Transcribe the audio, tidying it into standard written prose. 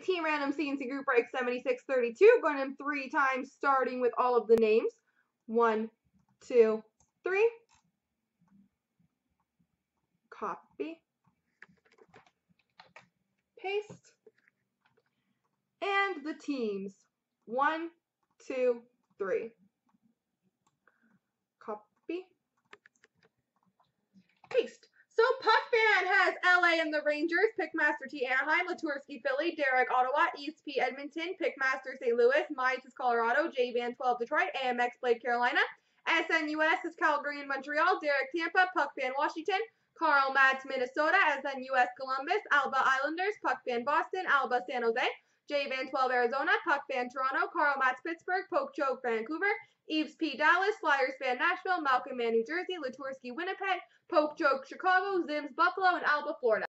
right, Team Random CNC Group Break 7632. Going in 3 times, starting with all of the names. 1, 2, 3. Copy. Paste. And the teams. 1, 2, 3. Copy. Paste. So PuckVan has LA and the Rangers, Pickmaster T Anaheim, Latursky Philly, Derek Ottawa, EvesP Edmonton, Pickmaster St. Louis, Mides is Colorado, JVan12 Detroit, AMX Blade Carolina, SNUS is Calgary and Montreal, Derek Tampa, PuckVan Washington, Carl Mads Minnesota, SNUS Columbus, Alba Islanders, PuckVan Boston, Alba San Jose, JVan12 Arizona, PuckVan Toronto, Carl Mads Pittsburgh, Poke Joke Vancouver, EvesP Dallas, Flyers Fan Nashville, Malcolm Man New Jersey, Latursky Winnipeg, Poke Joke Chicago, Zims Buffalo, and Alba Florida.